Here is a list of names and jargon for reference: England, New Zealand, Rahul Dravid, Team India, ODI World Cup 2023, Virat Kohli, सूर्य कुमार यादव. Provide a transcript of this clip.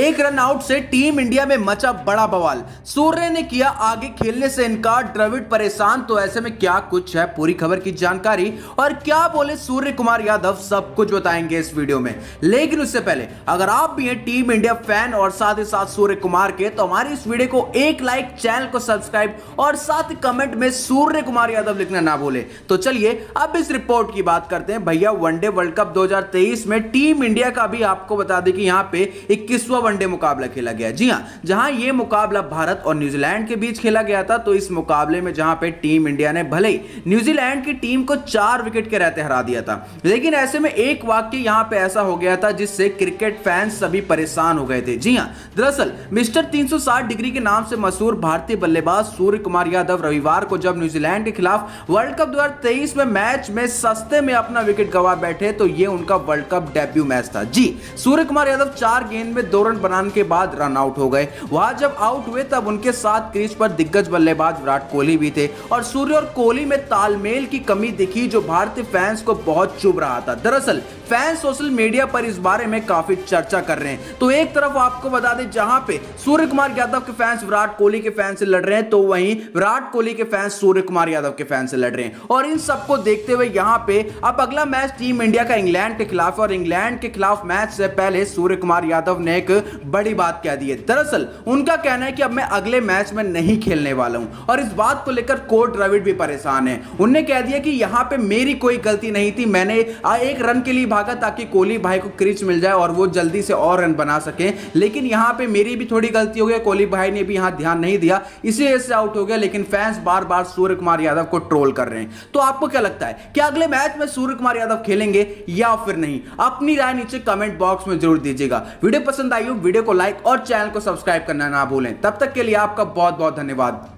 एक run out से team India में मचा बड़ा बवाल। सूर्य ने किया आगे खेलने से इनकार, द्रविड़ परेशान। तो ऐसे में क्या कुछ है पूरी खबर की जानकारी और क्या बोले सूर्य कुमार यादव, सब कुछ बताएंगे इस वीडियो में। लेकिन उससे पहले अगर आप भी हैं टीम इंडिया फैन और साथ ही साथ सूर्य कुमार के, तो हमारी इस वीडियो को एक लाइक, चैनल को सब्सक्राइब और साथ ही कमेंट में सूर्य कुमार यादव लिखना ना भूले। तो चलिए अब इस रिपोर्ट की बात करते हैं। भैया वनडे वर्ल्ड कप 2023 में टीम इंडिया का भी आपको बता दें कि यहाँ पे 21वां वनडे मुकाबला खेला गया। जी हाँ, जहां ये मुकाबला भारत और न्यूजीलैंड के बीच खेला गया था। तो इस मुकाबले में जहां पे टीम इंडिया ने भले ही न्यूजीलैंड की टीम को 4 विकेट के रहते हरा दिया था, लेकिन ऐसे में एक वाक्य यहाँ पे ऐसा हो गया था जिससे क्रिकेट फैंस सभी परेशान हो गए थे। जी हाँ, दरअसल मिस्टर 360 डिग्री के नाम से मशहूर भारतीय बल्लेबाज सूर्य कुमार यादव रविवार को जब न्यूजीलैंड के खिलाफ वर्ल्ड कप 2023 में मैच में सस्ते में अपना विकेट गवा बैठे, तो ये उनका वर्ल्ड कप डेब्यू मैच था। जी, सूर्य कुमार यादव 4 गेंद में 2 रन बनाने के बाद रन आउट हो गए। वहां जब आउट हुए तब उनके साथ क्रीज पर दिग्गज बल्लेबाज विराट कोहली भी थे और सूर्य और कोहली में तालमेल की कमी दिखी जो भारतीय फैंस को बहुत चुभ रहा था। दरअसल फैंस सोशल मीडिया पर इस बारे में काफी चर्चा कर रहे हैं। तो एक तरफ आपको बता दें जहां पे सूर्य कुमार यादव के फैंस विराट कोहली के फैंस से लड़ रहे हैं, तो वहीं विराट कोहली के फैंस सूर्य कुमार यादव के फैंस से लड़ रहे हैं। और इन सबको देखते हुए यहां पे अब अगला मैच टीम इंडिया का इंग्लैंड के खिलाफ है और इंग्लैंड के खिलाफ मैच से पहले सूर्य कुमार यादव ने एक बड़ी बात कह दी है। दरअसल उनका कहना है कि अब मैं अगले मैच में नहीं खेलने वाला हूं और इस बात को लेकर कोच द्रविड़ भी परेशान है। उन्होंने कह दिया कि यहां पे मेरी कोई गलती नहीं थी, मैंने 1 रन के लिए भागा ताकि कोहली भाई को क्रीज मिल जाए और वो जल्दी से और रन बना सके, लेकिन यहां पे मेरी भी थोड़ी गलती हो गई, कोहली भाई ने भी यहां ध्यान नहीं दिया, इसी वजह से आउट हो गया। लेकिन फैंस बार बार सूर्य कुमार यादव को ट्रोल कर रहे हैं। तो आपको क्या लगता है कि अगले मैच में सूर्य कुमार यादव खेलेंगे या फिर नहीं? अपनी राय नीचे कमेंट बॉक्स में जरूर दीजिएगा। वीडियो पसंद आई हो वीडियो को लाइक और चैनल को सब्सक्राइब करना ना भूलें। तब तक के लिए आपका बहुत बहुत धन्यवाद।